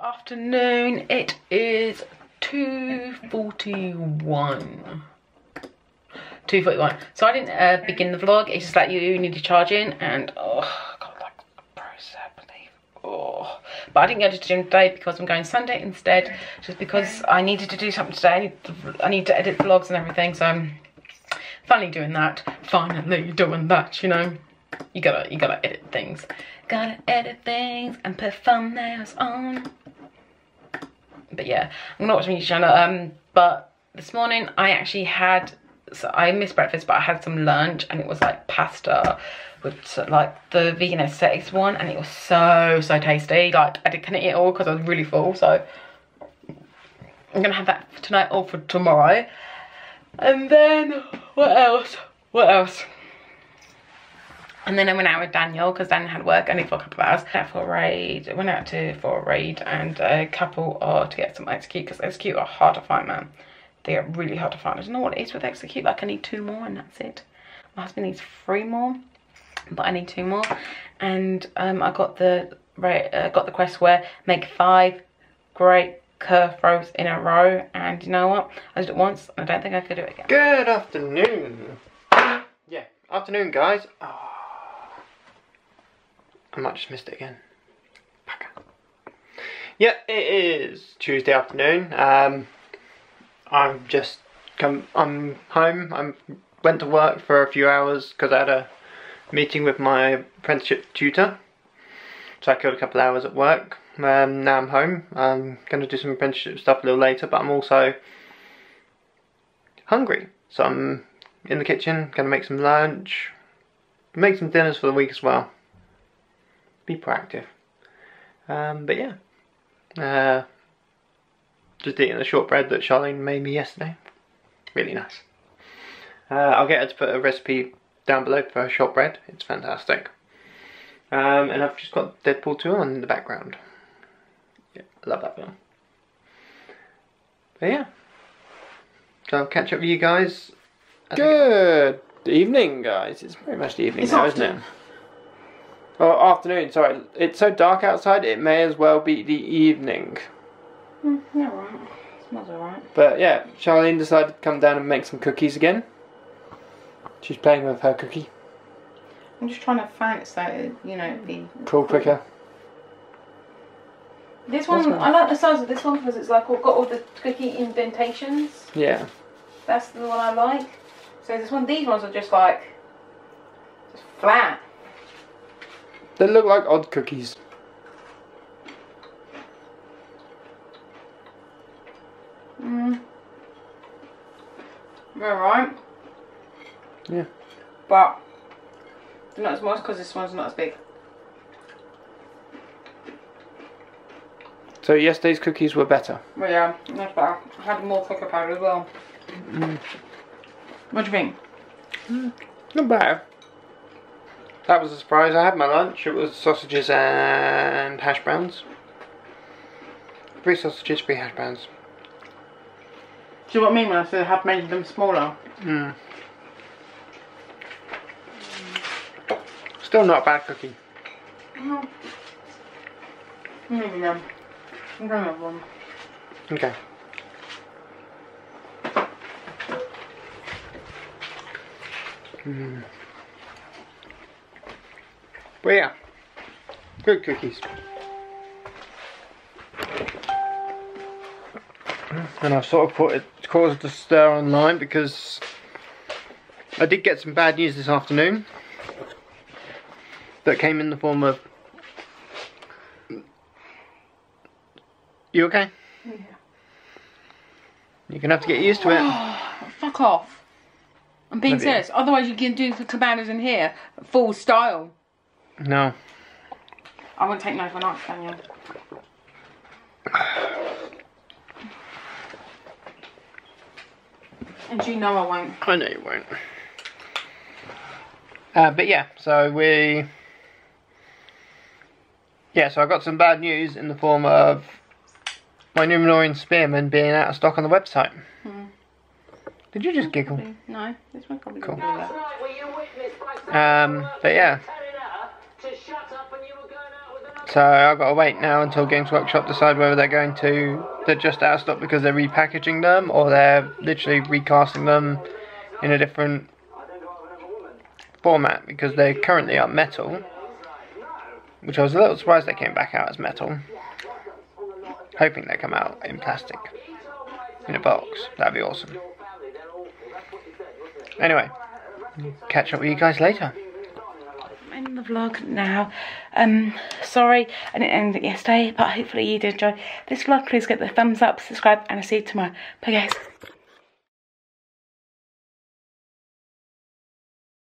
Afternoon, it is 2:41. So I didn't begin the vlog. It's just like you need to charge in, and oh god, like a process, I believe. Oh, but I didn't go to the gym today because I'm going Sunday instead, just because I needed to do something today. I need to edit vlogs and everything, so I'm finally doing that. You know, you gotta edit things. Gotta edit things and put thumbnails on. But yeah, I'm not watching your channel. But this morning I actually had, so I missed breakfast, but I had some lunch, and it was like pasta with like the vegan aesthetics one, and it was so tasty. Like I couldn't eat it all because I was really full, so I'm gonna have that for tonight or for tomorrow. And then what else? And then I went out with Daniel because Daniel had work only for a couple of hours. Went out for a raid, and a couple to get some Execute, because Execute are hard to find, man. They are really hard to find. I don't know what it is with Execute. Like I need 2 more and that's it. My husband needs 3 more, but I need 2 more. And I got the quest where make 5 great curve throws in a row. And you know what? I did it once, and I don't think I could do it again. Good afternoon. Yeah, afternoon, guys. Oh. I might just missed it again. Yeah, it is Tuesday afternoon. I'm home. I went to work for a few hours because I had a meeting with my apprenticeship tutor. So I killed a couple of hours at work. Now I'm home. I'm going to do some apprenticeship stuff a little later, but I'm also hungry. So I'm in the kitchen, going to make some lunch, make some dinners for the week as well. Be proactive. But yeah, just eating the shortbread that Charleane made me yesterday. Really nice. I'll get her to put a recipe down below for her shortbread. It's fantastic. And I've just got Deadpool 2 on in the background. Yeah, I love that film. But yeah, so I'll catch up with you guys. Good evening, guys. It's pretty much the evening now, isn't it? Oh, afternoon, sorry. It's so dark outside, it may as well be the evening. Yeah, right. Smells alright. But yeah, Charleane decided to come down and make some cookies again. She's playing with her cookie. I'm just trying to find it so it, you know, it'd be cool quicker. This one, I like the size of this one because it's like all got all the cookie indentations. Yeah. That's the one I like. So this one, these ones are just like, just flat. They look like odd cookies. They're right. Yeah. But they're not as much because this one's not as big. So yesterday's cookies were better. Well, yeah, that's better. I had more cocoa powder as well. What do you think? Not bad. That was a surprise. I had my lunch. It was sausages and hash browns. 3 sausages, 3 hash browns. Do you know what I mean when I said I have made them smaller? Still not a bad cookie. I'm going to have one. Okay. But yeah, good cookies. And I've sort of caused a stir online because I did get some bad news this afternoon that came in the form of... You okay? Yeah. You're going to have to get used to it. Fuck off. I'm being serious. Otherwise you can do the cabanas in here, full style. No. I wouldn't take no for an answer, Daniel. And you know I won't. I know you won't. But yeah, so we... Yeah, so I got some bad news in the form of my Numenorean Spearman being out of stock on the website. Did you just giggle? Probably. No, this one probably cool. But yeah. So I've got to wait now until Games Workshop decide whether they're just out of stock because they're repackaging them, or they're literally recasting them in a different format, because they currently are metal, which I was a little surprised they came back out as metal. Hoping they come out in plastic, in a box. That'd be awesome. Anyway, catch up with you guys later. End the vlog now. Sorry I didn't end it yesterday, but hopefully you did enjoy this vlog. Please get the thumbs up, subscribe, and I'll see you tomorrow. Bye guys.